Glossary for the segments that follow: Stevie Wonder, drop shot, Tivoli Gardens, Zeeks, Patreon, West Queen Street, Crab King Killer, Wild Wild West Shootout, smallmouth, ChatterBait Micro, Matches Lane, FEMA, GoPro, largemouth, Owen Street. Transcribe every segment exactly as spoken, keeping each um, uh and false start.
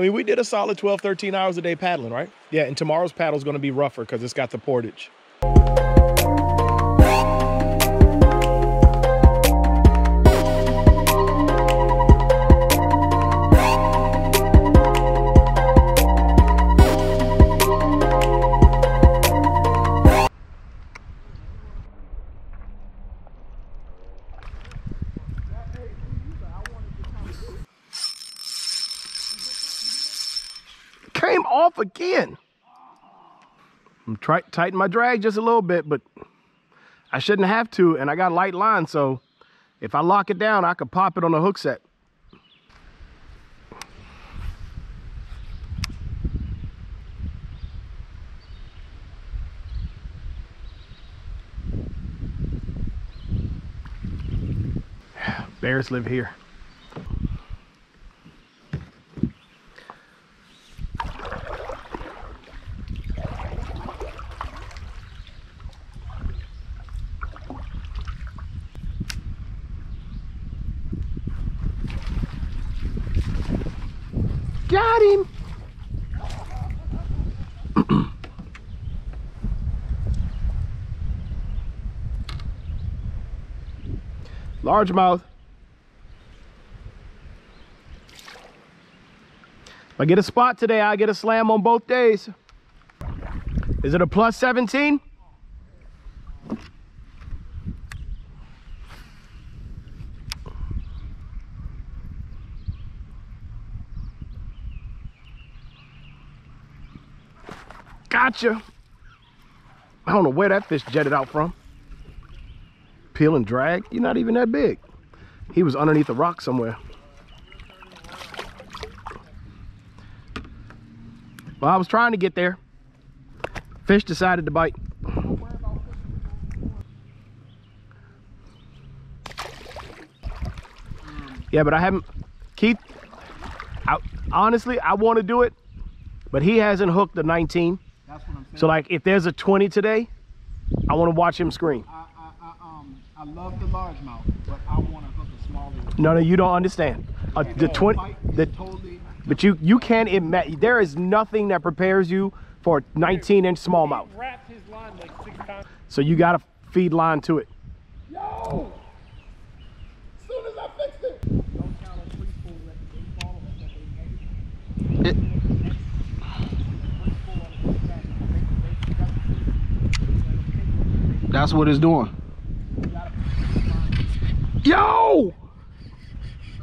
I mean, we did a solid twelve, thirteen hours a day paddling, right? Yeah, and tomorrow's paddle is going to be rougher because it's got the portage. Came off again. I'm trying to tighten my drag just a little bit, but I shouldn't have to, and I got a light line, so if I lock it down, I could pop it on the hook set. Bears live here. Got him. Largemouth. If I get a spot today, I get a slam on both days. Is it a plus seventeen? Gotcha. I don't know where that fish jetted out from. Peel and drag. You're not even that big. He was underneath a rock somewhere. Well, I was trying to get there. Fish decided to bite. Yeah, but I haven't. Keith, I, honestly, I want to do it, but he hasn't hooked the nineteen. So like if there's a twenty today, I want to watch him scream. I, I, I, um, I love the largemouth, but I want to hook a smaller. No, no, you don't understand. Uh, the twenty, the, totally but you you can't imagine. There is nothing that prepares you for a nineteen inch smallmouth. Wrapped his line like six times. So you gotta feed line to it. Yo! As soon as I fixed it. Don't count on three four let they follow. That's what it's doing. Yo!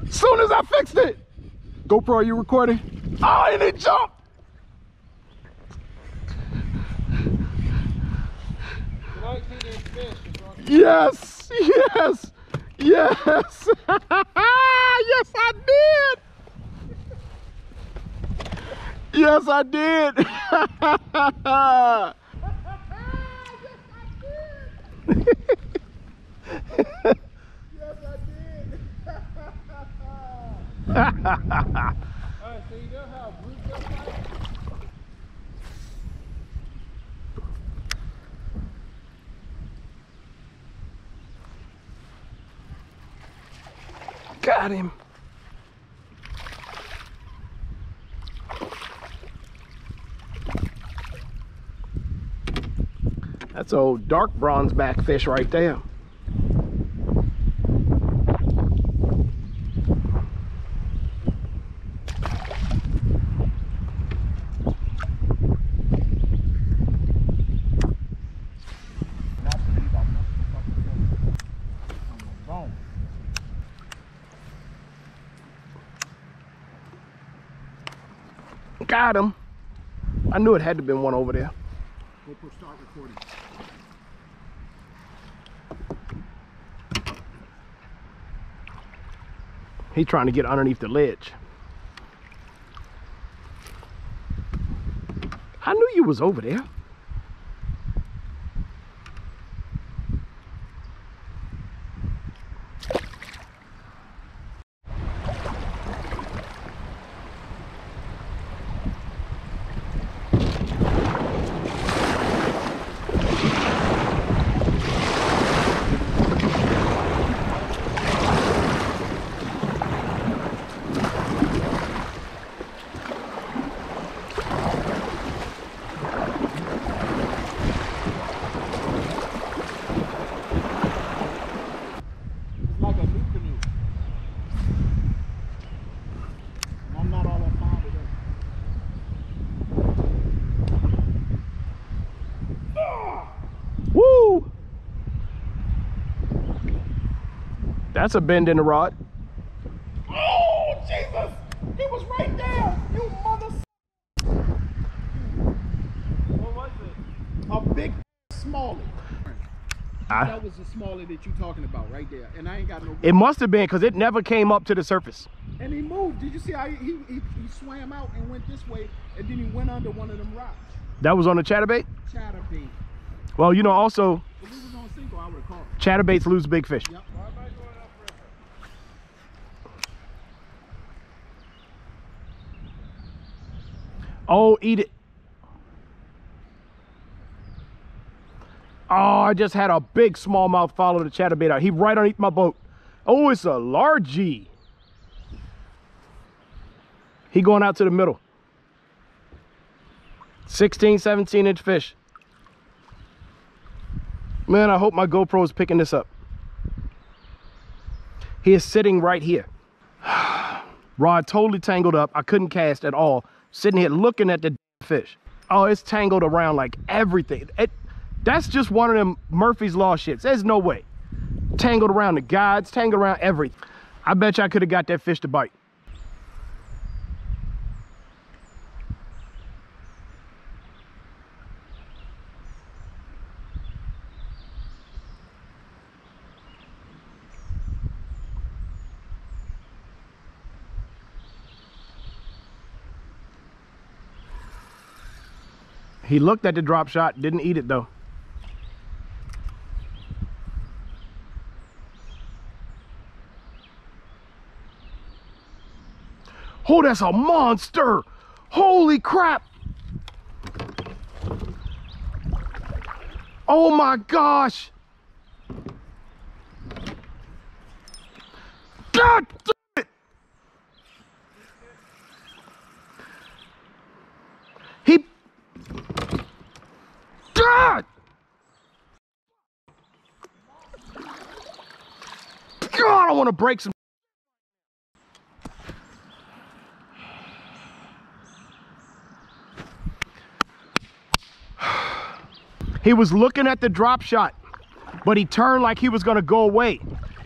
Soon as I fixed it. GoPro, are you recording? Oh, and it jumped. Yes, yes, yes. Yes, I did. Yes, I did. Yes, I did. All right, so you know how Bruce goes like? Got him. That's an old dark bronzeback fish right there. Got him. I knew it had to have been one over there. We'll start recording. He's trying to get underneath the ledge. I knew you was over there. That's a bend in the rod. Oh, Jesus! It was right there! You mother... What was it? A big smallie. I... That was the smallie that you're talking about right there. And I ain't got no... It must have been, because it never came up to the surface. And he moved. Did you see how he, he, he swam out and went this way, and then he went under one of them rocks? That was on the chatterbait? Chatterbait. Well, you know, also... If this was on single, I would have caught it. Chatterbaits lose big fish. Yep. Oh, eat it. Oh, I just had a big smallmouth follow the chatterbait out. He right underneath my boat. Oh, it's a largey. He going out to the middle. sixteen, seventeen inch fish. Man, I hope my GoPro is picking this up. He is sitting right here. Rod totally tangled up. I couldn't cast at all. Sitting here looking at the fish. Oh, it's tangled around like everything. It, that's just one of them Murphy's Law shits. There's no way. Tangled around the guides, tangled around everything. I bet you I could have got that fish to bite. He looked at the drop shot, didn't eat it though. Oh, that's a monster! Holy crap! Oh my gosh! God damn it! He... God! God, I want to break some. He was looking at the drop shot, but he turned like he was going to go away.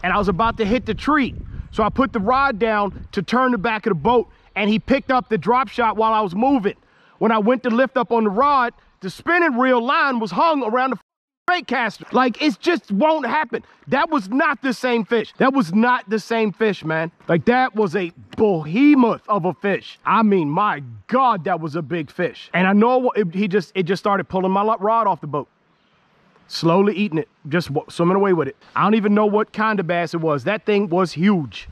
And I was about to hit the tree. So I put the rod down to turn the back of the boat, and he picked up the drop shot while I was moving. When I went to lift up on the rod, the spinning reel line was hung around the bait caster. Like, it just won't happen. That was not the same fish. That was not the same fish, man. Like, that was a behemoth of a fish. I mean, my God, that was a big fish. And I know it, he just, it just started pulling my rod off the boat. Slowly eating it, just swimming away with it. I don't even know what kind of bass it was. That thing was huge.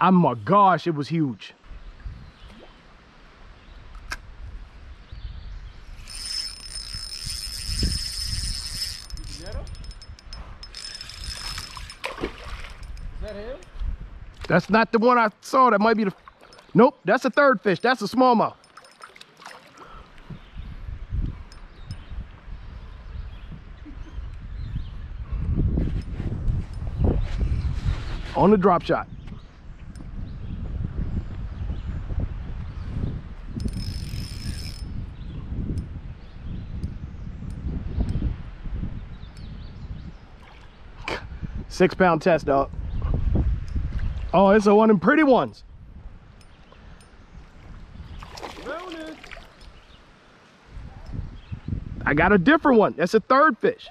Oh my gosh, it was huge. That's not the one I saw. That might be the... Nope, that's a third fish. That's a smallmouth. On the drop shot. Six pound test, dog. Oh, it's a one of them pretty ones. I got a different one. That's a third fish.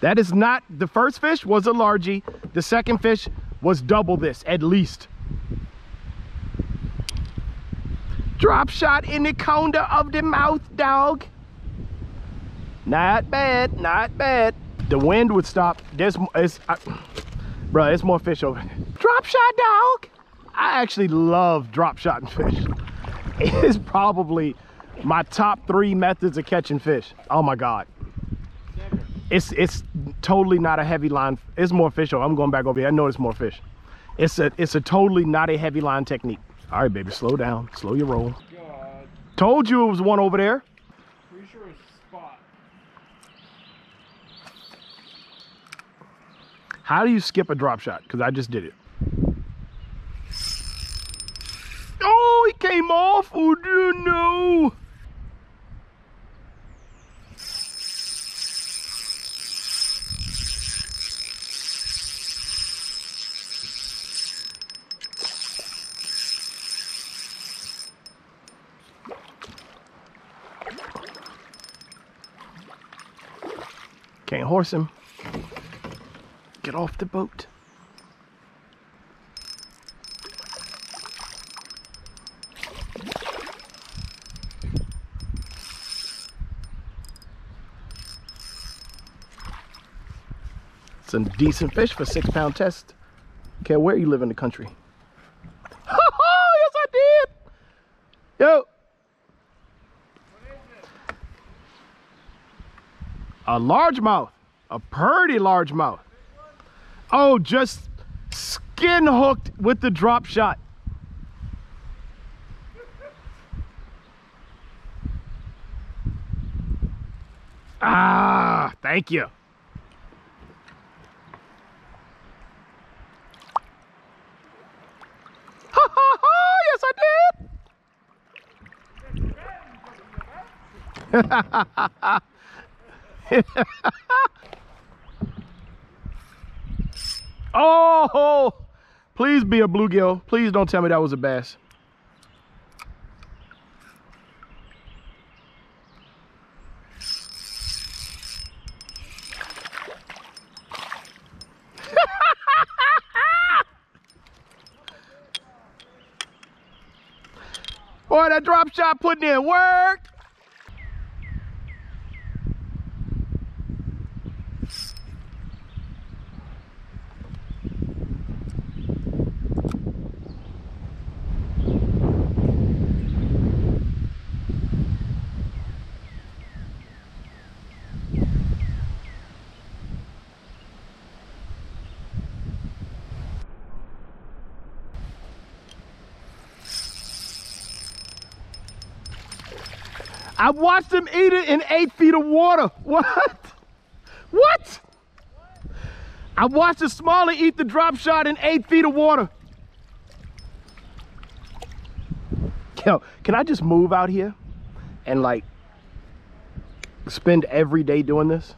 That is not... The first fish was a largey. The second fish was double this, at least. Drop shot in the corner of the mouth, dog. Not bad, not bad. The wind would stop. There's, it's, I, bro, it's more fish over there. Drop shot, dog. I actually love drop shotting fish. It is probably my top three methods of catching fish. Oh my God. It's, it's totally not a heavy line. It's more fish over. I'm going back over here. I know it's more fish. It's a, it's a totally not a heavy line technique. All right, baby, slow down. Slow your roll. God. Told you it was one over there. Pretty sure it's spot. How do you skip a drop shot? Because I just did it. Oh, he came off. Oh, dear, no. Can't horse him. Get off the boat. It's a decent fish for a six pound test. Care where you live in the country. Yes, I did. Yo. A largemouth, a pretty largemouth. Oh, just skin hooked with the drop shot. Ah, thank you. Ha ha ha, yes I did. Oh, please be a bluegill. Please don't tell me that was a bass. Boy, that drop shot putting in work. I watched him eat it in eight feet of water. What? What? I watched a smaller eat the drop shot in eight feet of water. Yo, can I just move out here and like spend every day doing this?